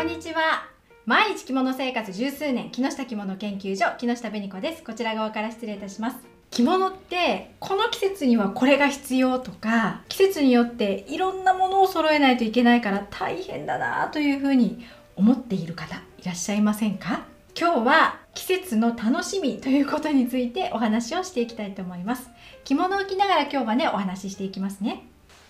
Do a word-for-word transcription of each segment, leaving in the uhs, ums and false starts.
こんにちは。毎日着物生活十数年、木下着物研究所、木下紅子です。こちら側から失礼いたします。着物ってこの季節にはこれが必要とか、季節によっていろんなものを揃えないといけないから大変だなというふうに思っている方いらっしゃいませんか？今日は季節の楽しみということについてお話をしていきたいと思います。着物を着ながら今日はねお話ししていきますね。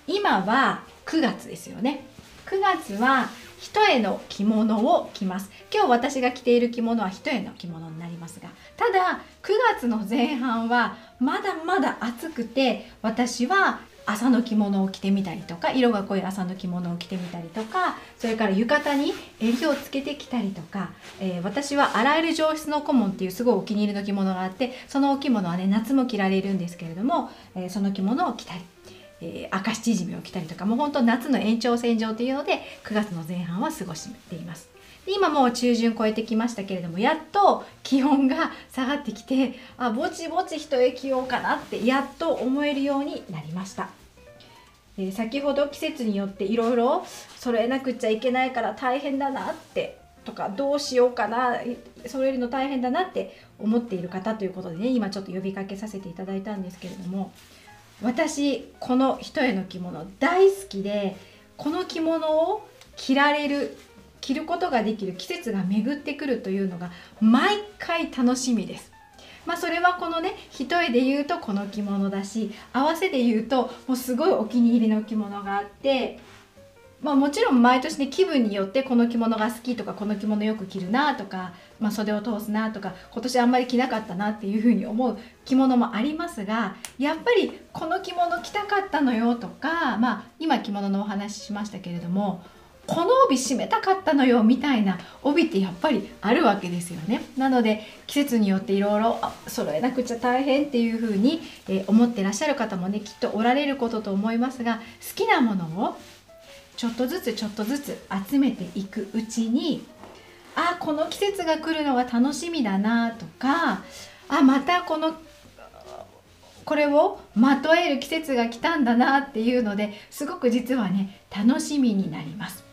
今はくがつですよね。くがつは一重の着物を着ます。今日私が着ている着物は一重の着物になりますが、ただくがつの前半はまだまだ暑くて、私は麻の着物を着てみたりとか、色が濃い麻の着物を着てみたりとか、それから浴衣に襟をつけてきたりとか、えー、私は洗える上質の小紋っていうすごいお気に入りの着物があって、そのお着物はね夏も着られるんですけれども、えー、その着物を着たり、えー、赤七縮を着たりとか、もうほんと夏の延長線上というのでくがつの前半は過ごしています。で今もう中旬超えてきましたけれども、やっと気温が下がってきて、あぼちぼち一重着ようかなってやっと思えるようになりました。で先ほど季節によっていろいろ揃えなくちゃいけないから大変だなってとか、どうしようかな、揃えるの大変だなって思っている方ということでね、今ちょっと呼びかけさせていただいたんですけれども、私この一重の着物大好きで、この着物を着られる着ることができる季節が巡ってくるというのが毎回楽しみです。まあそれはこのね一重で言うとこの着物だし、合わせで言うともうすごいお気に入りの着物があって、まあもちろん毎年ね気分によってこの着物が好きとか、この着物よく着るなとか、まあ、袖を通すなとか、今年あんまり着なかったなっていうふうに思う着物もありますが、やっぱりこの着物着たかったのよとか、まあ今着物のお話ししましたけれども、この帯締めたかったのよみたいな帯ってやっぱりあるわけですよね。なので季節によっていろいろ揃えなくちゃ大変っていうふうに思ってらっしゃる方もねきっとおられることと思いますが、好きなものをちょっとずつちょっとずつ集めていくうちに、あこの季節が来るのが楽しみだなとか、あまたこのこれをまとえる季節が来たんだなっていうので、すごく実はね楽しみになります。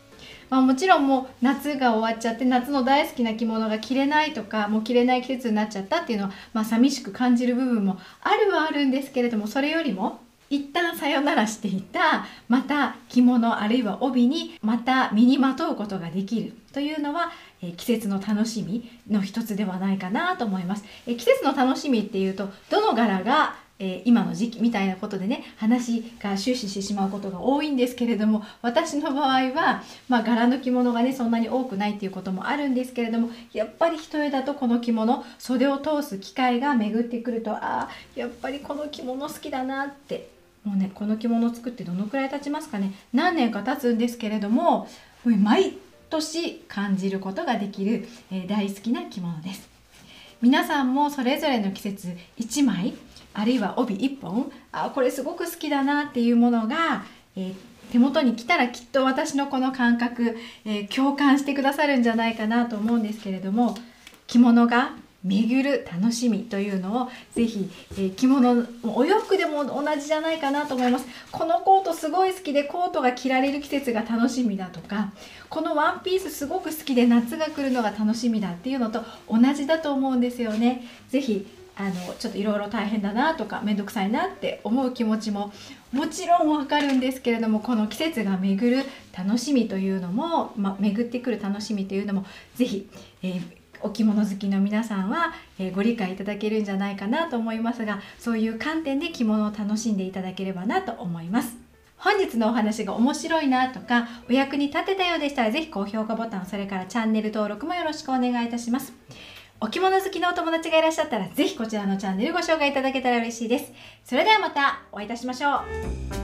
まあ、もちろんもう夏が終わっちゃって、夏の大好きな着物が着れないとか、もう着れない季節になっちゃったっていうのは、まあ寂しく感じる部分もあるはあるんですけれども、それよりも一旦さよならしていたまた着物あるいは帯にまた身にまとうことができるというのは、えー、季節の楽しみの一つではないかなと思います。えー、季節の楽しみっていうとどの柄がえー、今の時期みたいなことでね話が終始してしまうことが多いんですけれども、私の場合は、まあ、柄の着物がねそんなに多くないっていうこともあるんですけれども、やっぱり一重だとこの着物袖を通す機会が巡ってくると、あやっぱりこの着物好きだなって、もうねこの着物を作ってどのくらい経ちますかね、何年か経つんですけれども、毎年感じることができる、えー、大好きな着物です。皆さんもそれぞれの季節いちまいあるいは帯いっぽん、あこれすごく好きだなっていうものが、えー、手元に来たらきっと私のこの感覚、えー、共感してくださるんじゃないかなと思うんですけれども、着物が巡る楽しみというのをぜひ、えー、着物お洋服でも同じじゃないかなと思います。このコートすごい好きでコートが着られる季節が楽しみだとか、このワンピースすごく好きで夏が来るのが楽しみだっていうのと同じだと思うんですよね。ぜひあのちょっといろいろ大変だなとか面倒くさいなって思う気持ちももちろんわかるんですけれども、この季節が巡る楽しみというのも、まあ、巡ってくる楽しみというのもぜひ、えー、お着物好きの皆さんは、えー、ご理解いただけるんじゃないかなと思いますが、そういう観点で着物を楽しんでいただければなと思います。本日のお話が面白いなとかお役に立てたようでしたら、ぜひ高評価ボタン、それからチャンネル登録もよろしくお願いいたします。お着物好きのお友達がいらっしゃったら、ぜひこちらのチャンネルご紹介いただけたら嬉しいです。それではまたお会いいたしましょう。